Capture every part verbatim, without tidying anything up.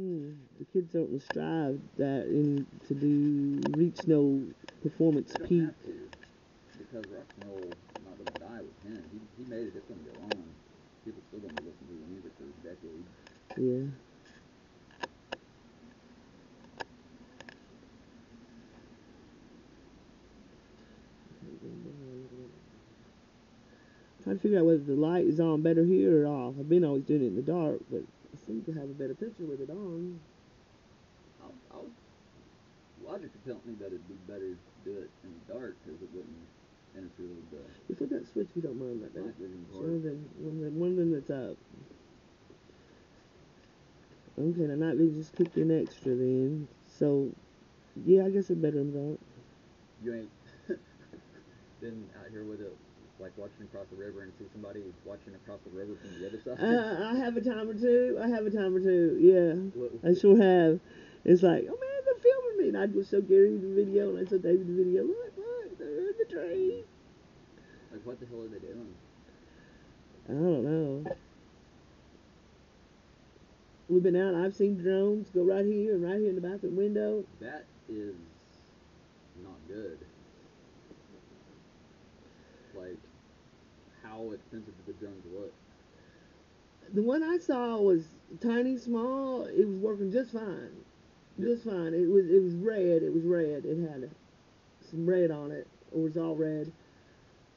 Mm, the kids don't strive that in to do reach no performance peak. Because rock and roll is not going to die with him. He, he made it. It's going to go on. People still going to listen to the music for decades. Yeah. I'm trying to figure out whether the light is on better here or off. I've been always doing it in the dark, but I seem to have a better picture with it on. I'll, I'll, logic would tell me that it'd be better to do it in the dark because it wouldn't interfere with the. You flip that switch, you don't mind about that. One of them, one of them, one of them that's up. Okay, the night vision just kicked in extra then. So, yeah, I guess it better in the dark. You ain't been out here with it. Like watching across the river and see somebody watching across the river from the other side? Uh, I have a time or two. I have a time or two, yeah. What, what, I sure have. It's like, oh, man, they're filming me. And I'd just show Gary the video, and I'd show David the video. Look, look, they're in the tree. Like, what the hell are they doing? I don't know. We've been out. I've seen drones go right here and right here in the bathroom window. That is not good. Like, how expensive did the drones look? The one I saw was tiny, small. It was working just fine, just, just fine. It was it was red. It was red. It had a, some red on it. It was all red.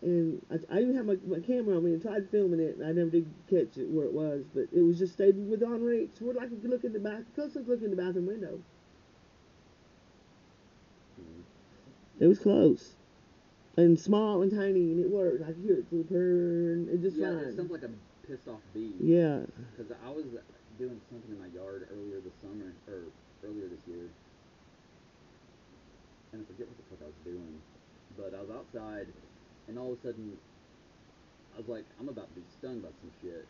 And I, I even had my, my camera on me and tried filming it, and I never did catch it where it was. But it was just stayed within reach. We're like you could look in the back, close up look in the bathroom window. Mm-hmm. It was close. And small and tiny, and it worked. I could hear it flipping. It just yeah, fine. Yeah, it sounds like a pissed off bee. Yeah. Because I was doing something in my yard earlier this summer, or earlier this year. And I forget what the fuck I was doing. But I was outside, and all of a sudden, I was like, I'm about to be stung by some shit.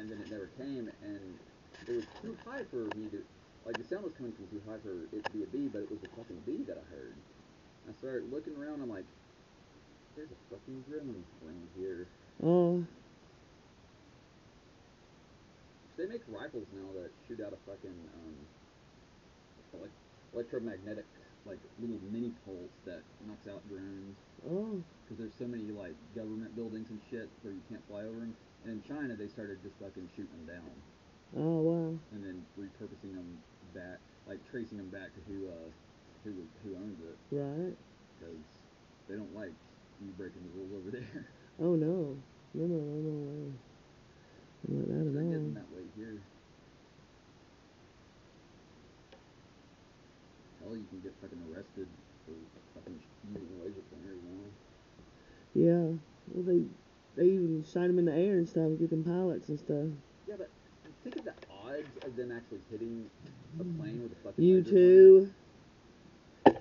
And then it never came, and it was too high for me to, like the sound was coming from too high for it to be a bee, but it was a fucking bee that I heard. I started looking around, I'm like, there's a fucking gremlin around here. Oh. They make rifles now that shoot out a fucking, um, like, electromagnetic, like, little mini pulse that knocks out drones. Oh. Because there's so many, like, government buildings and shit where you can't fly over them. And in China, they started just fucking shooting them down. Oh, wow. And then repurposing them back, like, tracing them back to who, uh, Who, who owns it. Right. Because they don't like you breaking the rules over there. Oh, no. No, no, no, no way. I'm not that at all. I'm getting that way here. Hell, you can get fucking arrested for fucking using a laser pointer, you know? Yeah. Well, they, they even shine them in the air and stuff and get them pilots and stuff. Yeah, but think of the odds of them actually hitting a plane with a fucking you laser pointer. You too.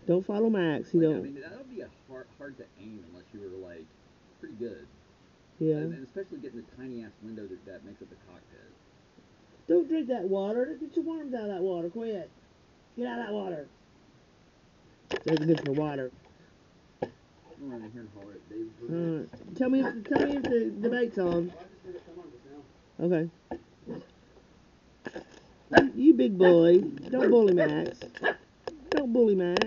Don't follow Max, you like, know. I mean, that would be a hard, hard to aim unless you were, like, pretty good. Yeah. And, and especially getting the tiny-ass window that, that makes up the cockpit. Don't drink that water. Get your worms out of that water. Quit. Get out of that water. There's a good for water. I'm going to hear and holler at Dave. Alright. Tell me, tell me if the debate's on. Okay. You, you big bully. Don't bully Max. Don't bully Max.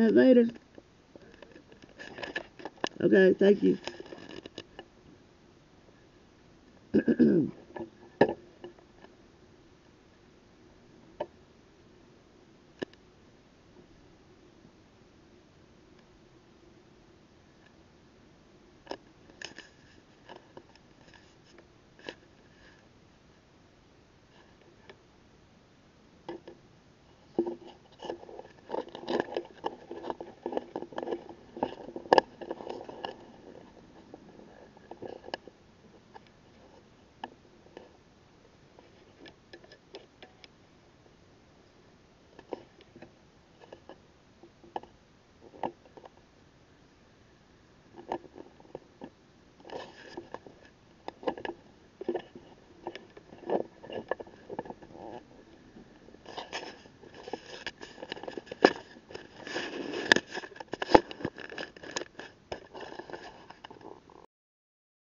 that later. Okay, thank you.